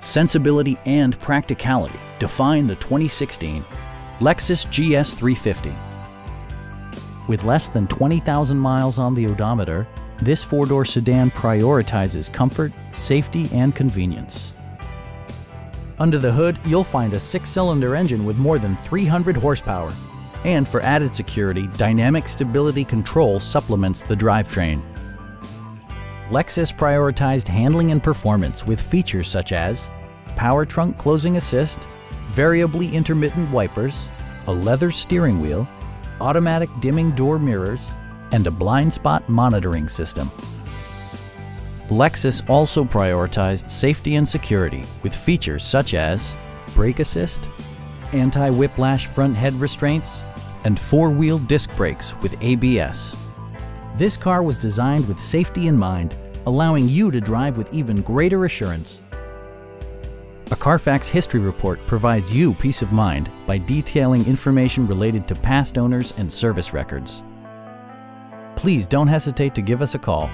sensibility, and practicality define the 2016 Lexus GS 350. With less than 20,000 miles on the odometer, this four-door sedan prioritizes comfort, safety, and convenience. Under the hood, you'll find a six-cylinder engine with more than 300 horsepower. And for added security, Dynamic Stability Control supplements the drivetrain. Lexus prioritized handling and performance with features such as power trunk closing assist, variably intermittent wipers, a leather steering wheel, automatic dimming door mirrors, and a blind spot monitoring system. Lexus also prioritized safety and security with features such as brake assist, anti-whiplash front head restraints, and four-wheel disc brakes with ABS. This car was designed with safety in mind, allowing you to drive with even greater assurance. A Carfax history report provides you peace of mind by detailing information related to past owners and service records. Please don't hesitate to give us a call.